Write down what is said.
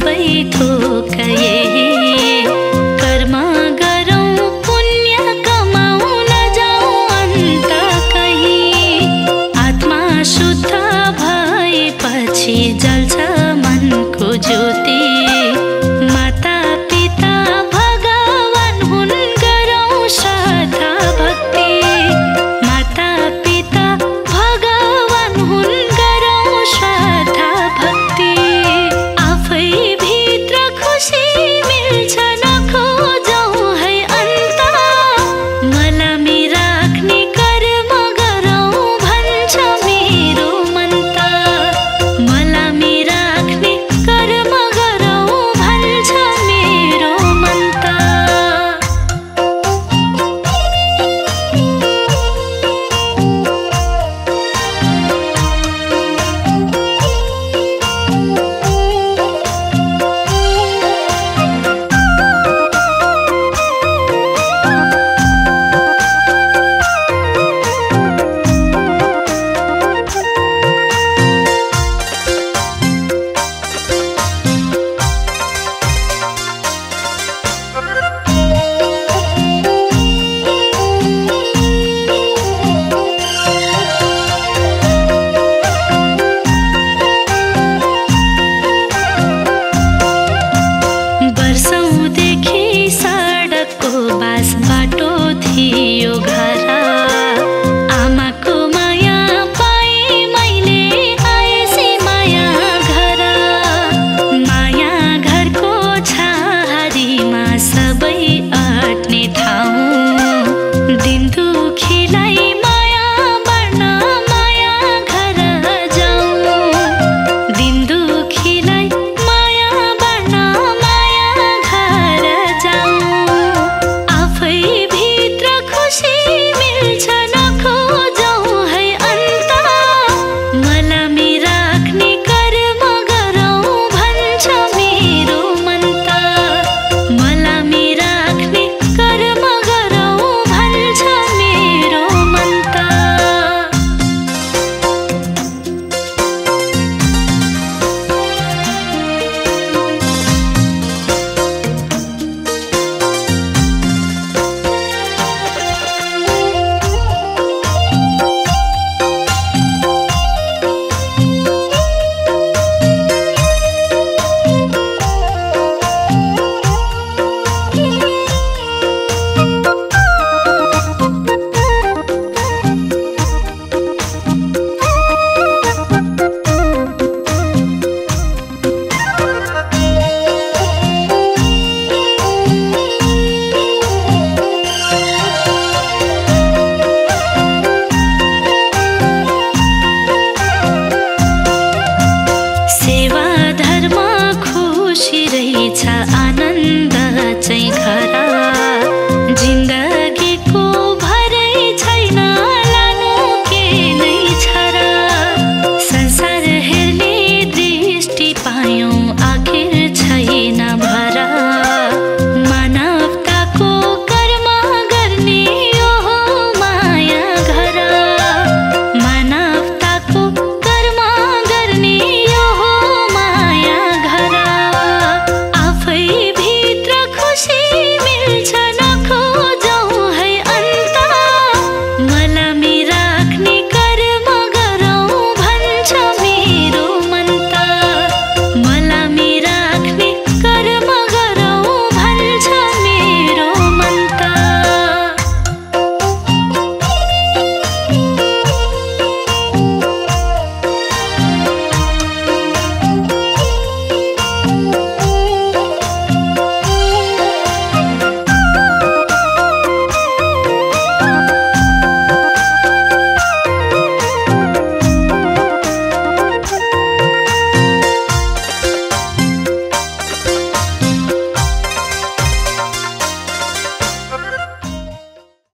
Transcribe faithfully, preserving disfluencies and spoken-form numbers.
I